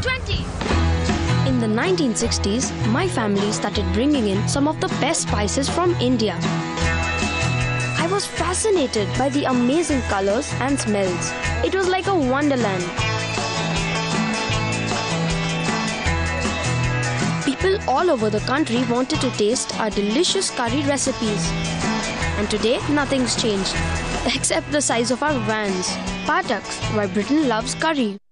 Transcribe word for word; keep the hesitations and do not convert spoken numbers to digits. twenty. In the nineteen sixties, my family started bringing in some of the best spices from India. I was fascinated by the amazing colors and smells. It was like a wonderland. People all over the country wanted to taste our delicious curry recipes. And today, nothing's changed, except the size of our vans. Patak's, why Britain loves curry.